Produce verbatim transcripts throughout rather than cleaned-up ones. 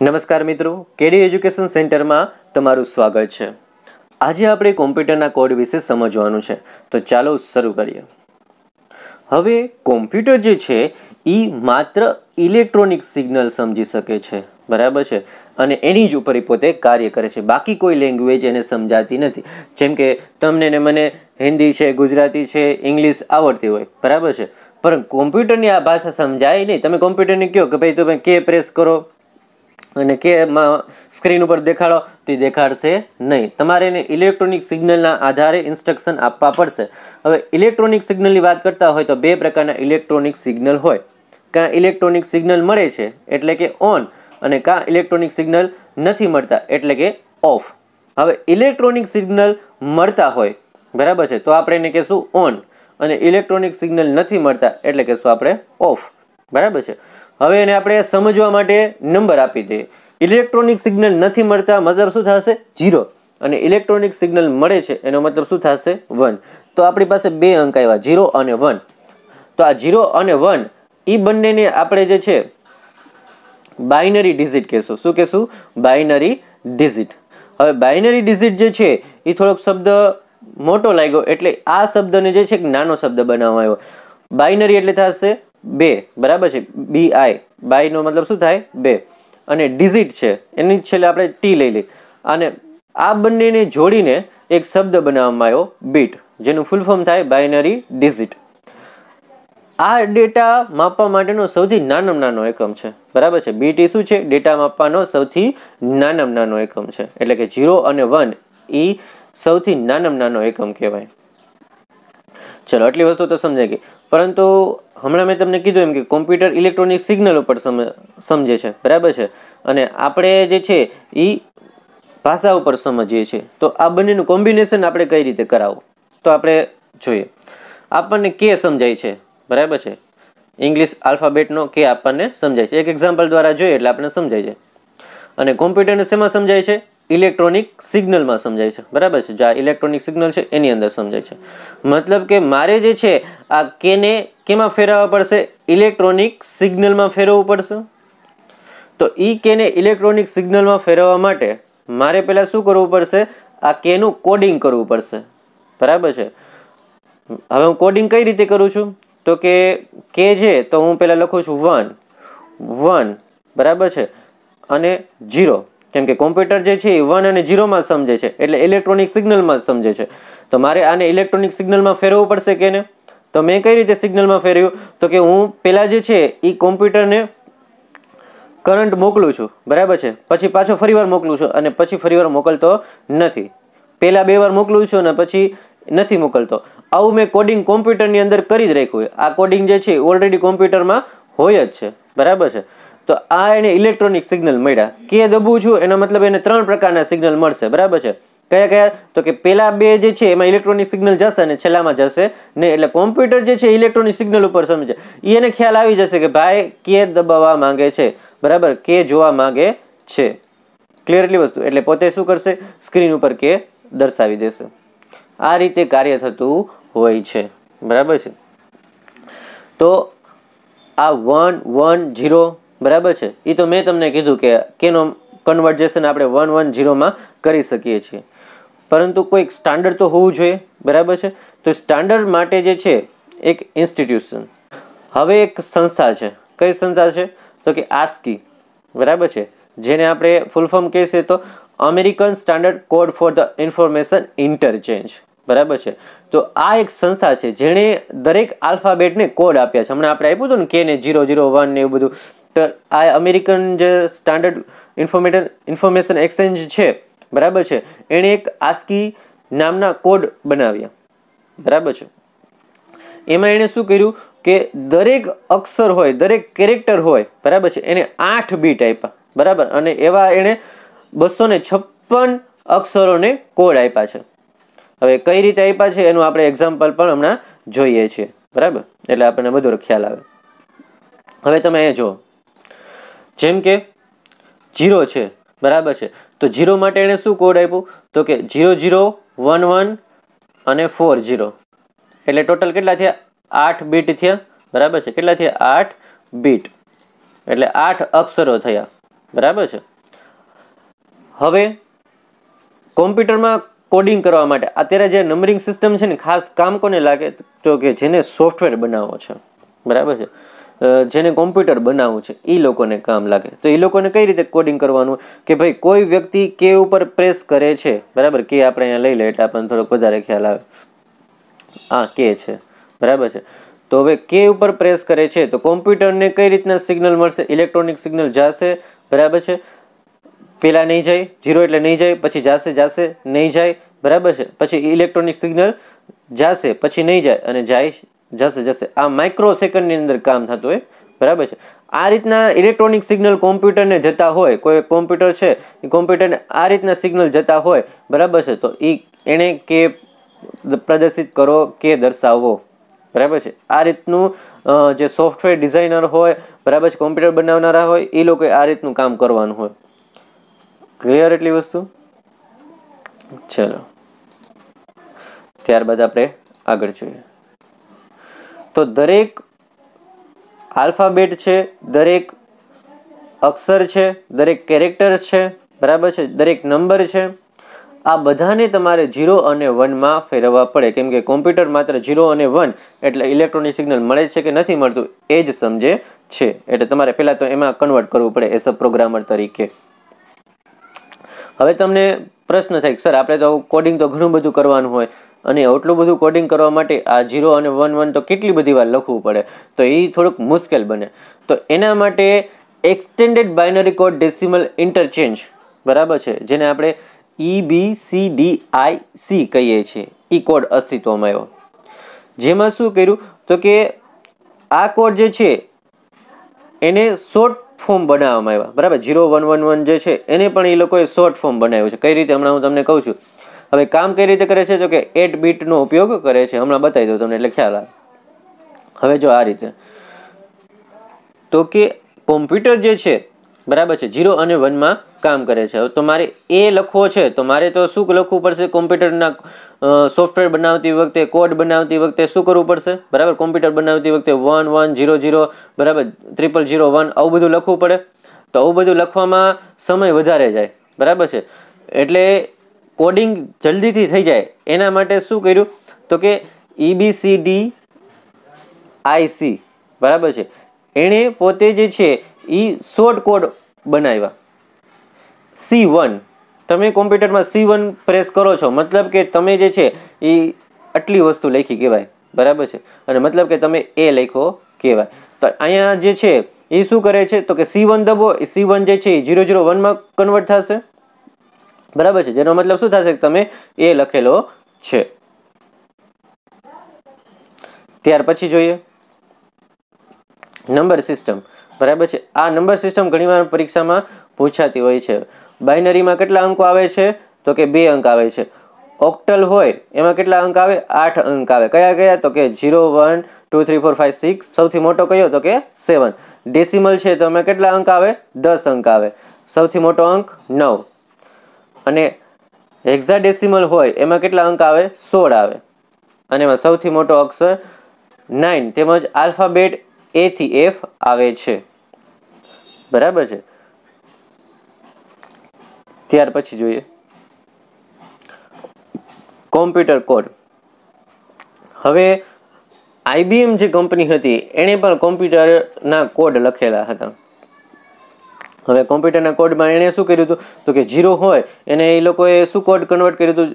नमस्कार मित्रों, KD education centre में तमारू स्वागत है। आज आपणे कॉम्प्यूटरना कोड विषे समझवानुं छे, तो चालो शुरू करिए। हवे कॉम्प्यूटर जे छे ई मात्र इलेक्ट्रॉनिक सिग्नल समझी सके छे, बराबर छे, अने एनी ज उपर पोते कार्य करे छे। बाकी कोई लैंग्वेज एने समजाती नथी। जेम के तमने ने मने हिंदी छे, गुजराती छे, इंग्लिश आवडती होय, बराबर छे, पर कॉम्प्यूटरनी आ भाषा समजाय नहीं। तमे कॉम्प्यूटरने कहो के भाई तमे के प्रेस करो अने के स्क्रीन पर देखाड़ो तो ये देखाड़शे नहीं। तमारे ने इलेक्ट्रॉनिक सिग्नलना आधारे इंस्ट्रक्शन आपवा पड़शे। हवे इलेक्ट्रॉनिक सिग्नलनी वात करता होय तो बे प्रकारना इलेक्ट्रॉनिक सिग्नल होय। का इलेक्ट्रॉनिक सिग्नल मळे छे एटले के ऑन, अने का इलेक्ट्रॉनिक सिग्नल नथी मळता एटले के ऑफ। हवे इलेक्ट्रॉनिक सिग्नल मळता होय, बराबर छे, तो आपणे ने कहेशुं ऑन, अने इलेक्ट्रॉनिक सिग्नल नथी मळता एटले कहेशुं आपणे ऑफ, बराबर छे। हवे एने आपणे समजवा माटे नंबर आपी दे। इलेक्ट्रॉनिक सिग्नल नथी मळता मतलब शुं थशे जीरो, अने इलेक्ट्रॉनिक सिग्नल मळे छे एनो मतलब शुं थशे वन। तो आपणी पासे बे अंक आव्या जीरो अने वन। तो आ जीरो अने वन ई बंनेने आपणे जे छे बाइनरी डिजिट कहेशुं। शुं कहेशुं? Binary digit. हवे बाइनरी डिजिट जे छे ई थोड़ोक शब्द मोटो लाग्यो एटले आ शब्दने जे छे एक नानो शब्द बनाववामां आव्यो। बाइनरी एटले थशे बे, बराबर छे, बी आई, बाई नो मतलब शुं थाय बे, अने डिजिट छे एनी छेल्ले आपणे टी लई ली, अने आ बंनेने जोडीने एक शब्द बनाववामां आव्यो बीट, जेनुं फूल फॉर्म थाय बाइनरी डिजिट। आ डेटा मापवा माटेनो सौथी नानामां नानो एकम छे, बराबर छे। बीट ई शुं छे? डेटा मापवानो सौथी नानामां नानो एकम छे, एटले के जीरो अने वन ई सौथी नानामां नानो एकम कहेवाय। चलो, आटली वस्तु तो समझाई गई। परंतु हमणा मैं तमने कीधुं एम के कॉम्प्यूटर इलेक्ट्रॉनिक सिग्नल पर समझे छे, बराबर छे, अने आपणे जे छे ई भाषा उपर समझीए छे। तो आ बनेनुं कॉम्बिनेशन आपणे कई रीते करावुं तो आपणे जोईए। आपणने के समजाय छे, बराबर छे, इंग्लिश आल्फाबेटनो के आपणने समजाय छे। एक एक्झाम्पल द्वारा जोईए एटले आपणे समजाय जाय। अने कॉम्प्यूटरने शेमां समजाय छे? इलेक्ट्रॉनिक सिग्नल में समझाय छे, बराबर छे। जो इलेक्ट्रॉनिक सिग्नल छे एनी अंदर समझाय छे, मतलब के मारे जे छे आ के ने केमां फेरववा पड़शे? इलेक्ट्रॉनिक सिग्नल में फेरववू पड़शे। तो ई के ने इलेक्ट्रॉनिक सिग्नल में फेरववा माटे मारे पहेला शुं करवू पड़शे? आ के नुं कोडिंग करवू पड़शे, बराबर छे। हवे हुं कोडिंग कई रीते करूं छुं तो के के जे तो हुं पहेला लखुं छुं वन वन, बराबर छे, अने जीरो। केम के कॉम्प्यूटर जे छे वन अने जीरो में समझे छे एटले इलेक्ट्रॉनिक सिग्नल में समझे छे। तो मारे आने इलेक्ट्रॉनिक सिग्नल में फेरवવું પડશે કે ને? तो मैं कई रीते सिग्नल में फेरव्યું तो के हूँ पहला जे छे ई कॉम्प्यूटर ने करंट मोकलू छूँ, बराबर छे, पछी पाछो फरीवार मोकलू छूँ अने पछी फरीवार मोकलतो नथी। पहला बे वार मोकलू छूँ अने पछी નથી મોકલતો। આવું મેં કોડિંગ કોમ્પ્યુટરની અંદર કરી જ રાખ્યું હોય। આ કોડિંગ જે છે ઓલરેડી કોમ્પ્યુટરમાં હોય જ છે, બરાબર છે। તો આ એને ઇલેક્ટ્રોનિક સિગ્નલ મળ્યા। કે દબું છું એનો મતલબ એને ત્રણ પ્રકારના સિગ્નલ મળશે, બરાબર છે। કયા કયા? તો કે પહેલા બે જે છે એમાં ઇલેક્ટ્રોનિક સિગ્નલ જશે અને છેલ્લામાં જશે નહીં। એટલે કોમ્પ્યુટર જે છે ઇલેક્ટ્રોનિક સિગ્નલ ઉપર સમજે, એ એને ખ્યાલ આવી જશે કે ભાઈ કે દબાવવા માંગે છે, બરાબર, કે જોવા માંગે છે, ક્લિયરલી વસ્તુ। એટલે પોતે શું કરશે? સ્ક્રીન ઉપર કે દર્શાવી દેશે। आ रीते कार्य थतुं होय छे, बराबर छे। तो आ वन वन जीरो, बराबर छे, ई तो मैं तमने कीधुं के केनो कन्वर्जेशन आपणे वन वन जीरो में करी सकीए छीए। परंतु कोई स्टांडर्ड तो होवुं जोईए, बराबर छे। तो स्टांडर्ड माटे जे छे एक इंस्टिट्यूशन, हवे एक संस्था छे। कई संस्था छे? तो के आस्की, बराबर छे, जेने आपणे फूल फॉर्म कहीशे तो American standard code for the information interchange, बराबर है। तो आ एक संस्था है जेने दरेक आल्फाबेट ने कोड आप हमने आप आप के ने जीरो जीरो वन ने बधु। तो आ अमेरिकन जो स्टैंडर्ड इन्फॉर्मेशन इन्फॉर्मेशन एक्सचेंज है, बराबर है, एने एक आस्की नामना कोड बनाव्या, बराबर है। एमां एने शुं कर्युं के दरेक अक्षर होय, दरेक केरेक्टर होय, बराबर है, एने आठ बीट आप्या, बराबर, अने एवा एने बसो ने छप्पन अक्षरों ने कोड आप्या छे। हवे कई रीते आप्या छे एनुं आपणे एक्झाम्पल पण हमणा जोईए छे, बराबर, एटले आपणे बधो ख्याल आवे। हवे तमे अहीं जो जेम के जीरो छे, बराबर छे, तो जीरो माटे एणे शुं कोड आप्यो? तो के जीरो जीरो वन वन अने फोर जीरो, एटले टोटल केटला थया? आठ बीट थया, बराबर छे। केटला थया? आठ बीट, एटले आठ अक्षरो थया। बराबर है। हवे कॉम्प्यूटर में कोडिंग करवा माटे अत्यारे जे नंबरिंग सीस्टम छे ने खास काम कोने लागे तो के जेने सॉफ्टवेर बनावो छे, बराबर है, जेने कॉम्प्यूटर बनावू छे ई लोकोने काम लागे। तो ई लोकोने कई रीते कोडिंग करवानुं के भाई कोई व्यक्ति के ऊपर प्रेस करे छे, बराबर, के आपणे अहींया लई ले एटले आपणे थोड़ोक वधारे ख्याल आवे, आ के छे, बराबर है। तो हवे के ऊपर प्रेस करे छे तो कॉम्प्यूटर ने कई रीतना सिग्नल मळशे, इलेक्ट्रॉनिक सिग्नल जाशे, बराबर है, पहला नहीं जाए जीरो एटले नहीं जाए, पछी जाशे जाशे नहीं जाए, बराबर है, पछी इलेक्ट्रॉनिक सिग्नल जाशे पछी नहीं जाए अने जाए जैसे जैसे आ माइक्रोसेकंड अंदर काम थतुं होय, बराबर है। आ रीतना इलेक्ट्रॉनिक सिग्नल कॉम्प्यूटर ने जता होय, कोई कॉम्प्यूटर छे कॉम्प्यूटर ने आ रीतना सिग्नल जता होय, बराबर है, तो ई एने के प्रदर्शित करो के दर्शावो, बराबर है। आ रीतनु जे सॉफ्टवेर डिजाइनर होय, बराबर है, कॉम्प्यूटर बनावनारा होय ई लोकोए आ रीतनु काम करवानुं होय। क्लियर एटली वस्तु। चलो त्यारबाद आपणे आगळ जोईए तो दरेक आल्फाबेट छे, दरेक अक्षर छे, दरेक केरेक्टर छे, बराबर छे, दरेक नंबर छे, आ बधाने तमारे जीरो अने वन में फेरवा पड़े केम के कॉम्प्यूटर मात्र जीरो अने वन एटले इलेक्ट्रॉनिक सिग्नल मळे छे के नथी मळतुं ए ज समझे छे, एटले तमारे पहेला तो एमां कन्वर्ट करवुं पड़े एज अ प्रोग्रामर तरीके। हवे तमने प्रश्न थाय सर आपणे तो कोडिंग तो घणुं बधुं करवानुं होय अने आटलुं बधुं कोडिंग करवा माटे आ जीरो अने वन वन तो केटली बधी वार लखवुं पड़े, तो ए थोड़ुंक मुश्किल बने। तो एना माटे extended binary code decimal interchange, बराबर है, जेने आपणे E B C D I सी कहीए छीए, ई कोड अस्तित्वमां आव्यो। जेमां शुं कर्युं तो के आ कोड जे छे एने शोर्ट फॉर्म बनाववामां आव्या, बराबर, जीरो वन वन वन जे छे एने पण ए लोकोए शोर्ट फॉर्म बनाव्यो छे। कई रीते हमणां हुं तमने कहूं छुं। हवे काम कई रीते करे छे तो के आठ बीट नो उपयोग करे छे, हमणा बताई दो तमने એટલે ખ્યાલ આવે। હવે જો આ રીતે તો કે કોમ્પ્યુટર જે છે, બરાબર છે, जीरो અને वन માં કામ કરે છે। તો મારે એ લખવો છે તો મારે તો શું લખવું પડશે? કોમ્પ્યુટરના સોફ્ટવેર બનાવતી વખતે, કોડ બનાવતી વખતે શું કરવું પડશે? બરાબર, કોમ્પ્યુટર બનાવતી વખતે वन वन ज़ीरो ज़ीरो, બરાબર, ट्रिपल ज़ीरो वन આવું બધું લખવું પડે, તો આવું બધું લખવામાં સમય વધારે જાય, બરાબર છે। એટલે कोडिंग जल्दी थी थी जाए एना माटे शू कर्यु तो के E B C D I सी, बराबर है, एने पोते जे छे ई शॉर्ट कोड बनाव्या। सी वन तमे कॉम्प्यूटर में सी वन प्रेस करो छो मतलब के तमे जे छे ई आटली वस्तु लखी कहेवाय, बराबर है, अने मतलब के तमे ए लखो कहेवाय। तो अहींया जे छे ई शू करे छे तो के सी वन दबो, सी वन जे छे जीरो जीरो वन में कन्वर्ट थशे, बराबर है, जेनो मतलब शुं थशे के तमे ए लखेलो छे। त्यार पछी जोईए नंबर सिस्टम, बराबर है। आ नंबर सिस्टम घणीवार परीक्षामां पूछाती होय छे। बाइनरी में केटला अंक आवे छे तो के बे अंक आवे छे। ऑक्टल होय एमां केटला अंक आवे? आठ अंक आवे। कया कया तो के zero one two three four five six, सौथी मोटो कयो तो के सेवन। डेसिमल छे तो एमां केटला अंक आवे? दस अंक आवे, सौथी मोटो अंक नौ। अने हेक्साडेसिमल होय एमां केटला अंक आवे? सोळ आवे, अने एमां सौथी मोटो अक्षर नाइन तेमज आल्फाबेट ए थी एफ आवे छे, बराबर छे। त्यार पछी जोईए कॉम्प्यूटर कोड। हवे आईबीएम जे कंपनी हती एणे पण कॉम्प्यूटरना कोड लखेला हता। हवे कॉम्प्यूटरना कोडमां एणे शुं कर्युं हतुं तो के जीरो होय एने ए लोकोए शुं कोड कन्वर्ट कर्युं हतुं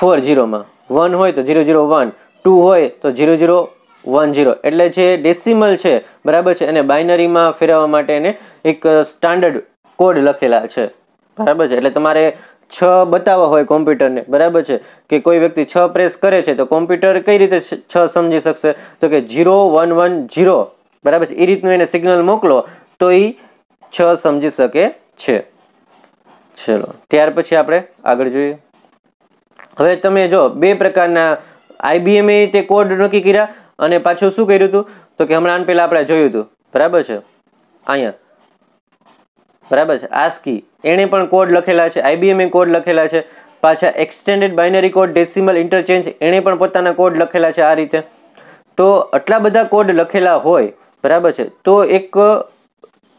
फोर जीरो मां, वन होय तो जीरो जीरो वन, टू होय तो जीरो जीरो वन जीरो, एटले जे डेसिमल छे, बराबर छे, अने बाइनरीमां फेरववा माटे एने एक स्टांडर्ड कोड लखेला छे, बराबर छे। एटले तमारे छ बताववा होय कॉम्प्यूटरने, बराबर छे, के कोई व्यक्ति छ प्रेस करे छे तो कॉम्प्यूटर कई रीते छ समजी शकशे तो के ज़ीरो वन वन ज़ीरो, बराबर छे, ई रीतनुं एने सिग्नल मोकलो तो ई छ समझी सके छे। चलो त्यार पछी आपणे आगळ जोईए। हवे तमे जो बे प्रकारना आईबीएम ए ते कोड नक्की कर्या अने पाछुं शुं कर्युं हतुं तो के हमणां पहिला आपणे जोयुं हतुं, बराबर छे, अहींया, बराबर छे, आस्की एणे पण कोड लखेला छे, आईबीएम ए कोड लखेला छे। पाछा extended binary code decimal interchange एणे पण पोताना कोड लखेला छे। आ रीते तो आटला बधा कोड लखेला होय, बराबर छे, तो एक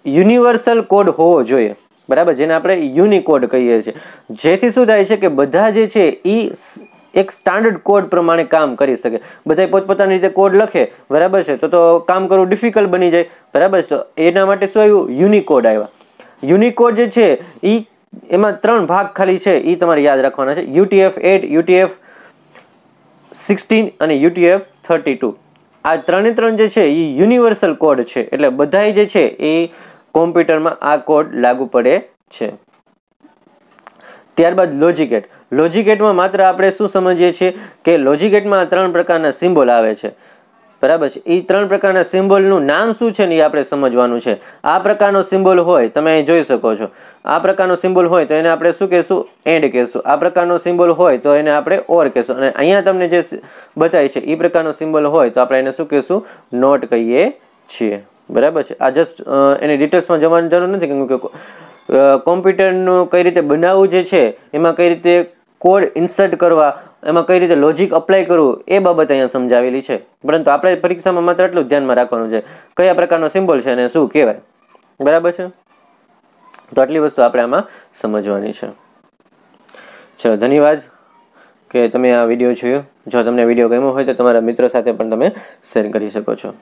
યુનિવર્સલ કોડ હોવો જોઈએ, બરાબર, જેને આપણે યુનિકોડ કહીએ છીએ, જેથી શું થાય છે કે બધા જે છે એ એક સ્ટાન્ડર્ડ કોડ પ્રમાણે કામ કરી શકે. બધા પોતપોતાની રીતે કોડ લખે, બરાબર છે, તો તો કામ કરવું ડિફિકલ્ટ બની જાય, બરાબર છે. તો એના માટે શું આવ્યું? યુનિકોડ આવ્યા. યુનિકોડ જે છે એ એમાં ત્રણ ભાગ ખાલી છે, એ તમારે યાદ રાખવાના છે: યુટીએફ એટ, યુટીએફ સિક્સટીન અને યુટીએફ થર્ટી ટુ. આ ત્રણે ત્રણ જે છે એ યુનિવર્સલ કોડ છે, એટલે બધાય જે છે એ કોમ્પ્યુટરમાં આ કોડ લાગુ પડે છે. ત્યારબાદ લોજિકેટ. લોજિકેટમાં માત્ર આપણે શું સમજીએ છીએ કે લોજિકેટમાં ત્રણ પ્રકારના સિમ્બોલ આવે છે, બરાબર છે. એ ત્રણ પ્રકારના સિમ્બોલનું નામ શું છે ને એ આપણે સમજવાનું છે. આ પ્રકારનો સિમ્બોલ હોય, તમે અહીં જોઈ શકો છો, આ પ્રકારનો સિમ્બોલ હોય તો એને આપણે શું કહેશું? એન્ડ કહેશું. આ પ્રકારનો સિમ્બોલ હોય તો એને આપણે ઓર કહેશું. અને અહીંયા તમને જે બતાય છે એ પ્રકારનો સિમ્બોલ હોય તો આપણે એને શું કહેશું? નોટ કહીએ છીએ, બરાબર છે. આ જસ્ટ એની ડિટેલ્સમાં જવાની જરૂર નથી, કેમ કે કોમ્પ્યુટરનું કઈ રીતે બનાવવું જે છે, એમાં કઈ રીતે કોડ ઇન્સર્ટ કરવા, એમાં કઈ રીતે લોજિક અપ્લાય કરવું, એ બાબત અહીંયા સમજાવેલી છે. પરંતુ આપણે પરીક્ષામાં માત્ર એટલું જ ધ્યાનમાં રાખવાનું છે કયા પ્રકારનો સિમ્બોલ છે અને શું કહેવાય, બરાબર છે. તો આટલી વસ્તુ આપણે આમાં સમજવાની છે. ચલો, ધન્યવાદ કે તમે આ વિડીયો જોયો. જો તમને વિડીયો ગમ્યો હોય તો તમારા મિત્રો સાથે પણ તમે શેર કરી શકો છો.